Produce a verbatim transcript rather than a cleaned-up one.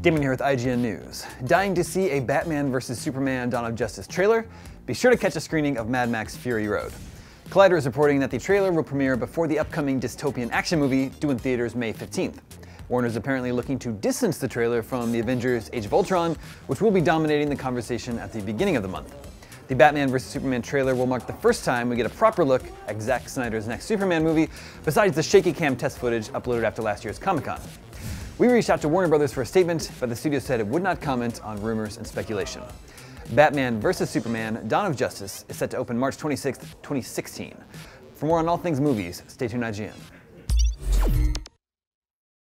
Damon here with I G N News. Dying to see a Batman v Superman: Dawn of Justice trailer? Be sure to catch a screening of Mad Max: Fury Road. Collider is reporting that the trailer will premiere before the upcoming dystopian action movie due in theaters May fifteenth. Warner's apparently looking to distance the trailer from the Avengers Age of Ultron, which will be dominating the conversation at the beginning of the month. The Batman v Superman trailer will mark the first time we get a proper look at Zack Snyder's next Superman movie, besides the shaky cam test footage uploaded after last year's Comic-Con. We reached out to Warner Brothers for a statement, but the studio said it would not comment on rumors and speculation. Batman v Superman: Dawn of Justice is set to open March twenty-sixth, twenty sixteen. For more on all things movies, stay tuned I G N.